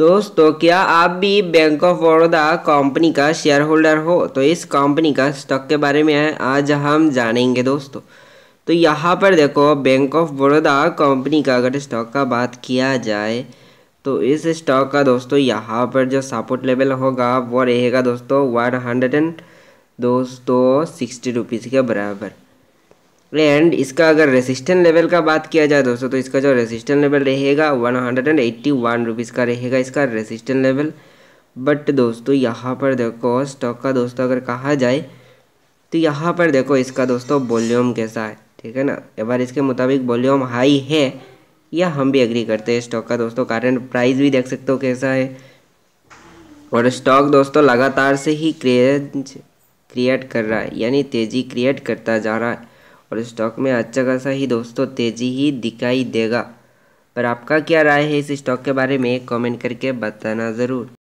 दोस्तों, क्या आप भी बैंक ऑफ बड़ौदा कंपनी का शेयर होल्डर हो? तो इस कंपनी का स्टॉक के बारे में आज हम जानेंगे दोस्तों। तो यहाँ पर देखो, बैंक ऑफ बड़ौदा कंपनी का अगर स्टॉक का बात किया जाए तो इस स्टॉक का दोस्तों यहाँ पर जो सपोर्ट लेवल होगा वो रहेगा दोस्तों 160 रुपीज़ के बराबर। एंड इसका अगर रेसिस्टेंट लेवल का बात किया जाए दोस्तों, तो इसका जो रेसिस्टेंट लेवल रहेगा 181 रुपीज़ का रहेगा इसका रेसिस्टेंट लेवल। बट दोस्तों यहाँ पर देखो स्टॉक का दोस्तों अगर कहा जाए तो यहाँ पर देखो इसका दोस्तों वॉल्यूम कैसा है, ठीक है ना। एवरेज के मुताबिक वॉल्यूम हाई है, यह हम भी एग्री करते हैं। स्टॉक का दोस्तों करंट प्राइस भी देख सकते हो कैसा है, और स्टॉक दोस्तों लगातार से ही क्रेज क्रिएट कर रहा है, यानी तेज़ी क्रिएट करता जा रहा है, और स्टॉक में अच्छा खासा ही दोस्तों तेज़ी ही दिखाई देगा। पर आपका क्या राय है इस स्टॉक के बारे में, कमेंट करके बताना ज़रूर।